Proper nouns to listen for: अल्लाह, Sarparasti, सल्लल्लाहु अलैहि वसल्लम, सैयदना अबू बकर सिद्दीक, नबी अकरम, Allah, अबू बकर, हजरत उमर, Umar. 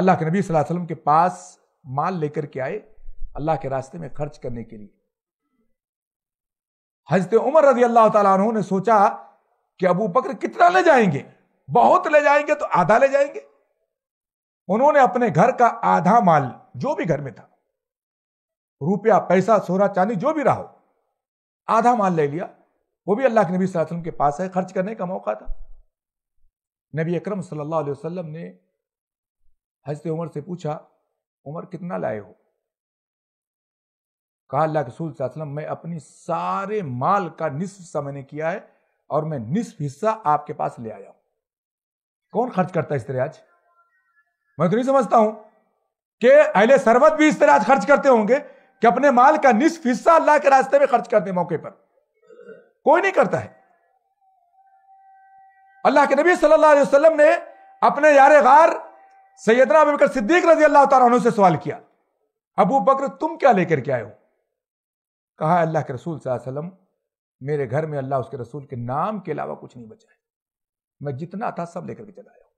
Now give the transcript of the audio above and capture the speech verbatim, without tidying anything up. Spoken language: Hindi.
अल्लाह के नबी सल्लल्लाहु अलैहि वसल्लम के पास माल लेकर के आए अल्लाह के रास्ते में खर्च करने के लिए। हजरत उमर रजी अल्लाह ताला अन्हु ने सोचा कि अबू बकर कितना ले जाएंगे, बहुत ले जाएंगे तो आधा ले जाएंगे। उन्होंने अपने घर का आधा माल, जो भी घर में था, रुपया पैसा सोना चांदी जो भी रहा हो, आधा माल ले लिया। वो भी अल्लाह के नबी सल्लल्लाहु अलैहि वसल्लम के पास है, खर्च करने का मौका था। नबी अकरम सल्लल्लाहु अलैहि वसल्लम ने हजरत उमर से पूछा, उमर कितना लाए हो? कहा, अल्लाह के रसूल सल्लल्लाहु अलैहि वसल्लम, मैं अपनी सारे माल का निस्फ हिस्सा मैंने किया है और मैं निस्फ हिस्सा आपके पास ले आया हूं। कौन खर्च करता है इस तरह? आज मैं तो नहीं समझता हूं कि अहले सरवत भी इस तरह आज खर्च करते होंगे कि अपने माल का निस्फ हिस्सा अल्लाह के रास्ते में खर्च करते हैं। मौके पर कोई नहीं करता है। अल्लाह के नबी सल्लल्लाहु अलैहि वसल्लम ने अपने यार गार सैयदना अबू बकर सिद्दीक रजी अल्लाह ताला अन्हु से सवाल किया, अबू बकर तुम क्या लेकर के आए हो? कहा, अल्लाह के रसूल सल्लल्लाहु अलैहि वसल्लम, मेरे घर में अल्लाह उसके रसूल के नाम के अलावा कुछ नहीं बचा है, मैं जितना था सब लेकर के चला आया हूं।